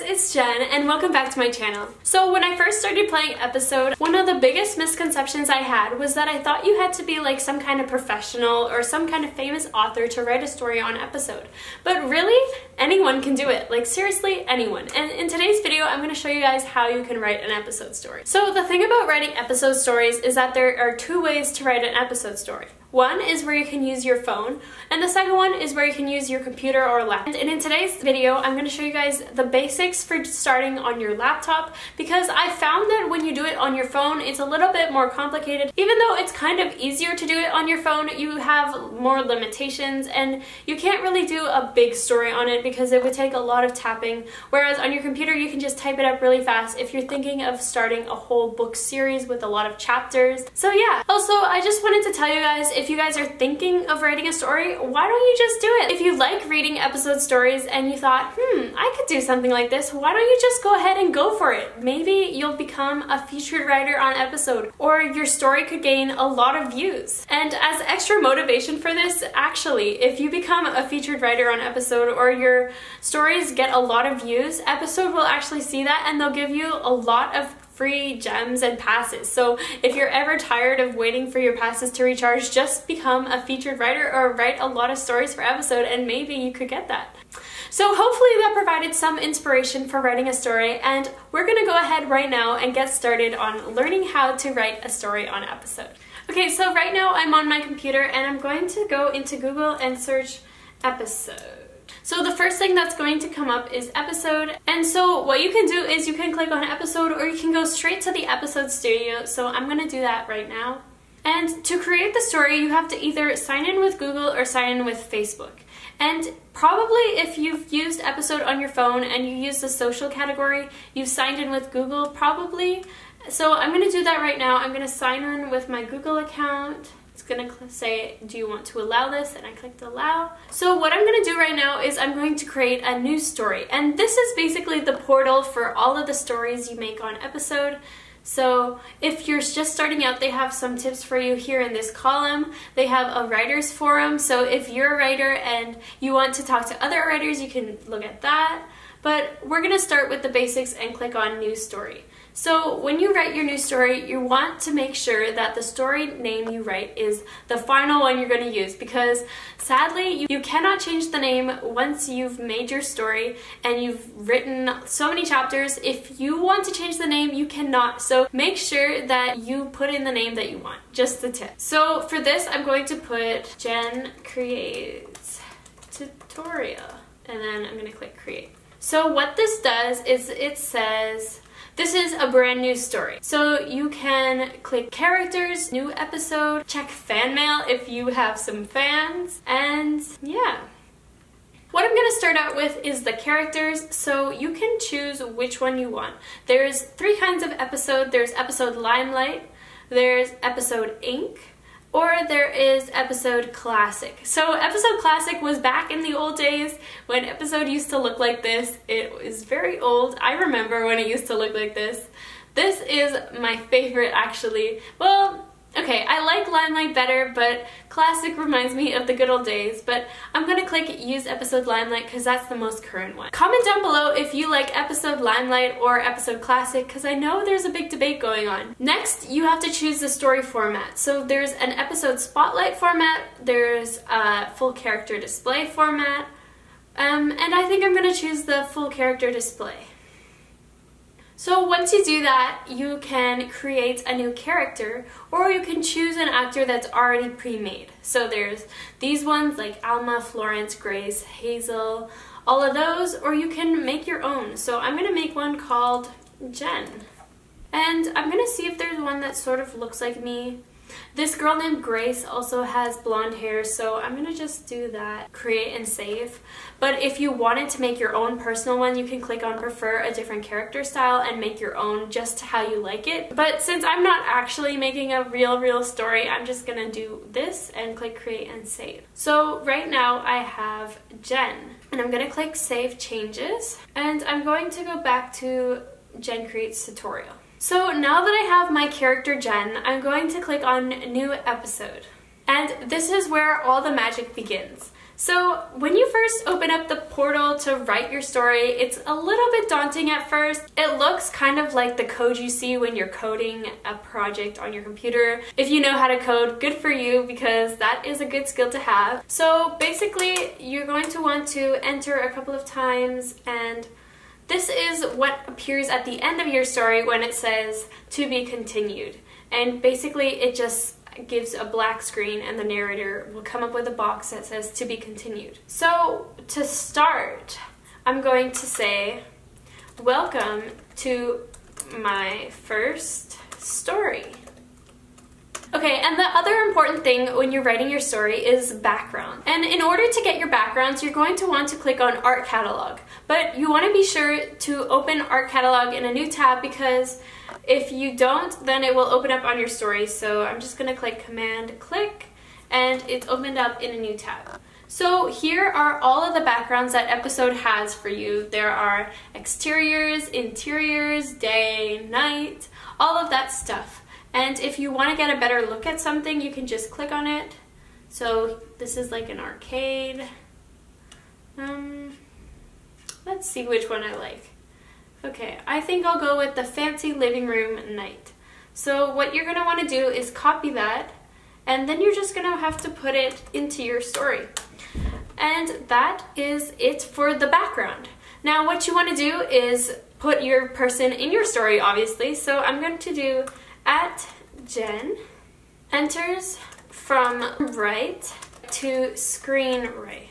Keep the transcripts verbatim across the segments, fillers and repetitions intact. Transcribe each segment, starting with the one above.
guys, it's Jen and welcome back to my channel. So when I first started playing Episode, one of the biggest misconceptions I had was that I thought you had to be like some kind of professional or some kind of famous author to write a story on Episode. But really, anyone can do it. Like seriously, anyone. And in today's video, I'm going to show you guys how you can write an episode story. So the thing about writing episode stories is that there are two ways to write an episode story. One is where you can use your phone, and the second one is where you can use your computer or laptop. And in today's video, I'm going to show you guys the basics for starting on your laptop, because I found that when you do it on your phone, it's a little bit more complicated. Even though it's kind of easier to do it on your phone, you have more limitations, and you can't really do a big story on it because it would take a lot of tapping, whereas on your computer, you can just type it up really fast if you're thinking of starting a whole book series with a lot of chapters. So yeah, also, I just wanted to tell you guys, if you guys are thinking of writing a story, why don't you just do it? If you like reading episode stories and you thought, hmm, I could do something like this, why don't you just go ahead and go for it? Maybe you'll become a featured writer on Episode, or your story could gain a lot of views. And as extra motivation for this, actually, if you become a featured writer on Episode or your stories get a lot of views, Episode will actually see that and they'll give you a lot of free gems and passes. So if you're ever tired of waiting for your passes to recharge, just become a featured writer or write a lot of stories for Episode and maybe you could get that. So hopefully that provided some inspiration for writing a story, and we're gonna go ahead right now and get started on learning how to write a story on Episode. Okay, so right now I'm on my computer and I'm going to go into Google and search Episode. So the first thing that's going to come up is Episode, and so what you can do is you can click on Episode or you can go straight to the Episode Studio, so I'm going to do that right now. And to create the story, you have to either sign in with Google or sign in with Facebook. And probably if you've used Episode on your phone and you use the social category, you've signed in with Google probably. So I'm going to do that right now. I'm going to sign in with my Google account. It's gonna say, do you want to allow this? And I clicked allow. So what I'm gonna do right now is I'm going to create a new story. And this is basically the portal for all of the stories you make on Episode. So if you're just starting out, they have some tips for you here in this column. They have a writer's forum. So if you're a writer and you want to talk to other writers, you can look at that. But we're gonna start with the basics and click on new story. So when you write your new story, you want to make sure that the story name you write is the final one you're going to use, because sadly you, you cannot change the name once you've made your story and you've written so many chapters. If you want to change the name, you cannot. So make sure that you put in the name that you want, just the tip. So for this, I'm going to put Jen Creates Tutorial, and then I'm going to click create. So what this does is it says, this is a brand new story. So you can click characters, new episode, check fan mail if you have some fans, and yeah. What I'm going to start out with is the characters, so you can choose which one you want. There's three kinds of episode. There's Episode Limelight, there's Episode Ink, or there is Episode Classic. So Episode Classic was back in the old days when Episode used to look like this. It was very old. I remember when it used to look like this. This is my favorite, actually. Well, okay, I like Limelight better, but Classic reminds me of the good old days, but I'm gonna click Use Episode Limelight because that's the most current one. Comment down below if you like Episode Limelight or Episode Classic, because I know there's a big debate going on. Next, you have to choose the story format. So there's an Episode Spotlight format, there's a Full Character Display format, um, and I think I'm gonna choose the Full Character Display. So once you do that, you can create a new character, or you can choose an actor that's already pre-made. So there's these ones like Alma, Florence, Grace, Hazel, all of those, or you can make your own. So I'm gonna make one called Jen. And I'm gonna see if there's one that sort of looks like me. This girl named Grace also has blonde hair, so I'm gonna just do that. Create and save. But if you wanted to make your own personal one, you can click on prefer a different character style and make your own just how you like it. But since I'm not actually making a real, real story, I'm just gonna do this and click create and save. So right now I have Jen, and I'm gonna click save changes, and I'm going to go back to Jen Creates Tutorial. So now that I have my character Jen, I'm going to click on New Episode. And this is where all the magic begins. So when you first open up the portal to write your story, it's a little bit daunting at first. It looks kind of like the code you see when you're coding a project on your computer. If you know how to code, good for you, because that is a good skill to have. So basically, you're going to want to enter a couple of times, and this is what appears at the end of your story when it says "to be continued." And basically, it just gives a black screen and the narrator will come up with a box that says to be continued. So to start, I'm going to say, welcome to my first story. Okay, and the other important thing when you're writing your story is background. And in order to get your backgrounds, you're going to want to click on Art Catalog. But you want to be sure to open Art Catalog in a new tab, because if you don't, then it will open up on your story. So I'm just going to click Command Click, and it's opened up in a new tab. So here are all of the backgrounds that episode has for you. There are exteriors, interiors, day, night, all of that stuff. And if you want to get a better look at something, you can just click on it. So this is like an arcade. Um, let's see which one I like. Okay, I think I'll go with the fancy living room night. So what you're going to want to do is copy that, and then you're just going to have to put it into your story. And that is it for the background. Now what you want to do is put your person in your story, obviously. So I'm going to do at Jen enters from right to screen right.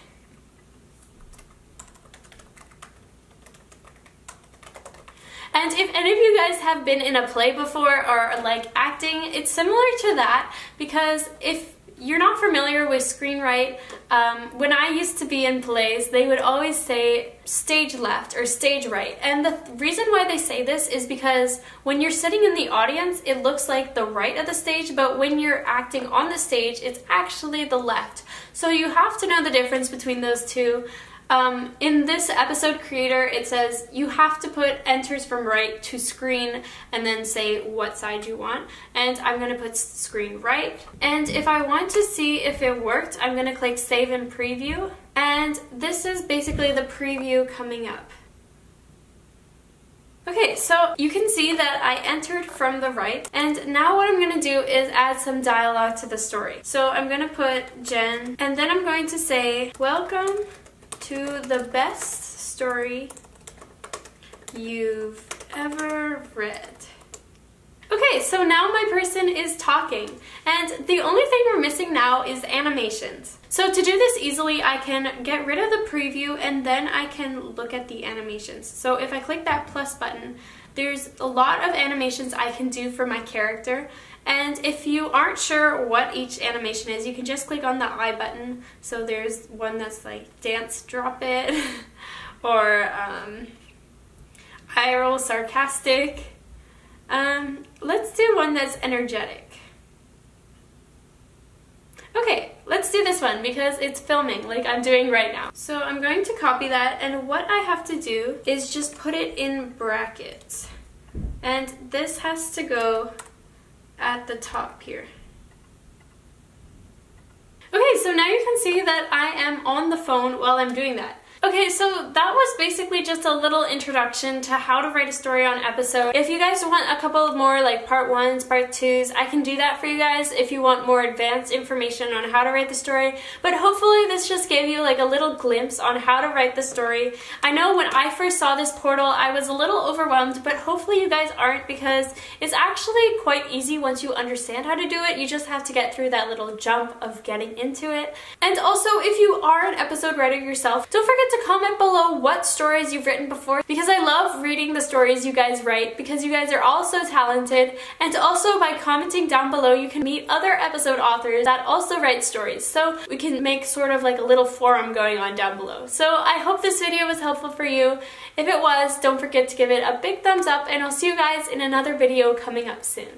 And if any of you guys have been in a play before or like acting, it's similar to that, because if you're not familiar with screenwrite, um, when I used to be in plays, they would always say stage left or stage right. And the th reason why they say this is because when you're sitting in the audience, it looks like the right of the stage, but when you're acting on the stage, it's actually the left. So you have to know the difference between those two. Um, in this episode creator, it says you have to put enters from right to screen and then say what side you want. And I'm going to put screen right. And if I want to see if it worked, I'm going to click save and preview. And this is basically the preview coming up. Okay, so you can see that I entered from the right. And now what I'm going to do is add some dialogue to the story. So I'm going to put Jen, and then I'm going to say, welcome to the best story you've ever read. Okay, so now my person is talking, and the only thing we're missing now is animations. So to do this easily, I can get rid of the preview and then I can look at the animations. So if I click that plus button, there's a lot of animations I can do for my character. And if you aren't sure what each animation is, you can just click on the eye button. So there's one that's like dance, drop it, or um, eye roll, sarcastic. Um, let's do one that's energetic. Okay, let's do this one because it's filming like I'm doing right now. So I'm going to copy that, and what I have to do is just put it in brackets. And this has to go at the top here. Okay, so now you can see that I am on the phone while I'm doing that. Okay, so that was basically just a little introduction to how to write a story on episode. If you guys want a couple of more like part ones, part twos, I can do that for you guys if you want more advanced information on how to write the story. But hopefully this just gave you like a little glimpse on how to write the story. I know when I first saw this portal, I was a little overwhelmed, but hopefully you guys aren't, because it's actually quite easy once you understand how to do it. You just have to get through that little jump of getting into it. And also, if you are an episode writer yourself, don't forget to comment below what stories you've written before, because I love reading the stories you guys write, because you guys are all so talented. And also, by commenting down below, you can meet other episode authors that also write stories, so we can make sort of like a little forum going on down below. So I hope this video was helpful for you. If it was, don't forget to give it a big thumbs up, and I'll see you guys in another video coming up soon.